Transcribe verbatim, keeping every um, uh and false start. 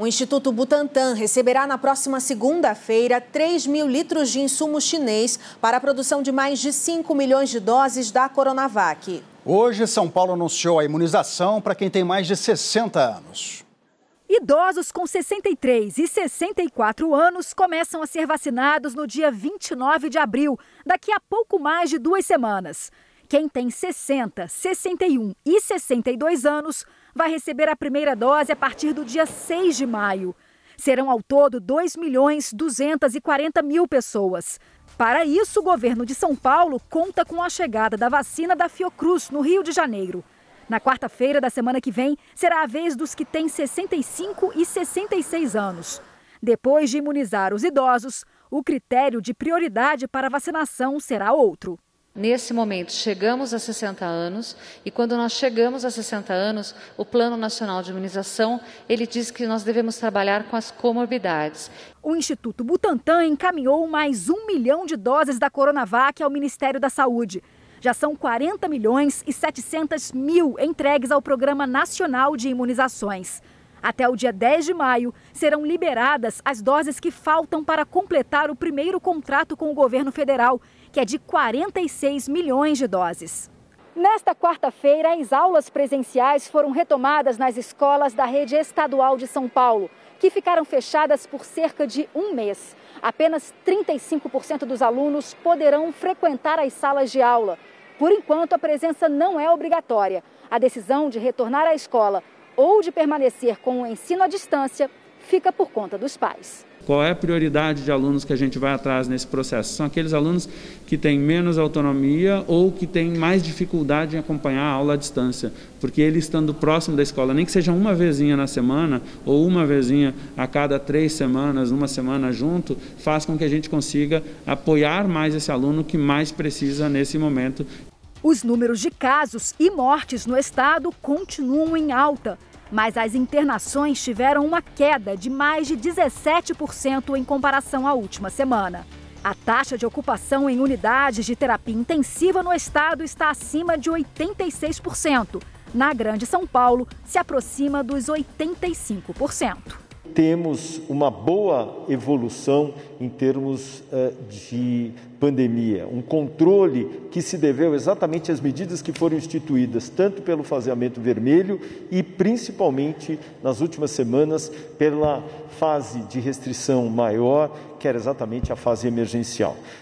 O Instituto Butantan receberá na próxima segunda-feira três mil litros de insumo chinês para a produção de mais de cinco milhões de doses da Coronavac. Hoje, São Paulo anunciou a imunização para quem tem mais de sessenta anos. Idosos com sessenta e três e sessenta e quatro anos começam a ser vacinados no dia vinte e nove de abril, daqui a pouco mais de duas semanas. Quem tem sessenta, sessenta e um e sessenta e dois anos vai receber a primeira dose a partir do dia seis de maio. Serão ao todo dois milhões duzentas e quarenta mil pessoas. Para isso, o governo de São Paulo conta com a chegada da vacina da Fiocruz, no Rio de Janeiro. Na quarta-feira da semana que vem, será a vez dos que têm sessenta e cinco e sessenta e seis anos. Depois de imunizar os idosos, o critério de prioridade para a vacinação será outro. Nesse momento, chegamos a sessenta anos e quando nós chegamos a sessenta anos, o Plano Nacional de Imunização, ele diz que nós devemos trabalhar com as comorbidades. O Instituto Butantan encaminhou mais um milhão de doses da Coronavac ao Ministério da Saúde. Já são quarenta milhões e setecentos mil entregues ao Programa Nacional de Imunizações. Até o dia dez de maio, serão liberadas as doses que faltam para completar o primeiro contrato com o governo federal, que é de quarenta e seis milhões de doses. Nesta quarta-feira, as aulas presenciais foram retomadas nas escolas da Rede Estadual de São Paulo, que ficaram fechadas por cerca de um mês. Apenas trinta e cinco por cento dos alunos poderão frequentar as salas de aula. Por enquanto, a presença não é obrigatória. A decisão de retornar à escola ou de permanecer com o ensino à distância, fica por conta dos pais. Qual é a prioridade de alunos que a gente vai atrás nesse processo? São aqueles alunos que têm menos autonomia ou que têm mais dificuldade em acompanhar a aula à distância, porque ele estando próximo da escola, nem que seja uma vezinha na semana ou uma vezinha a cada três semanas, uma semana junto, faz com que a gente consiga apoiar mais esse aluno que mais precisa nesse momento. Os números de casos e mortes no estado continuam em alta, mas as internações tiveram uma queda de mais de dezessete por cento em comparação à última semana. A taxa de ocupação em unidades de terapia intensiva no estado está acima de oitenta e seis por cento. Na Grande São Paulo, se aproxima dos oitenta e cinco por cento. Temos uma boa evolução em termos uh, de pandemia, um controle que se deveu exatamente às medidas que foram instituídas, tanto pelo faseamento vermelho e principalmente nas últimas semanas pela fase de restrição maior, que era exatamente a fase emergencial.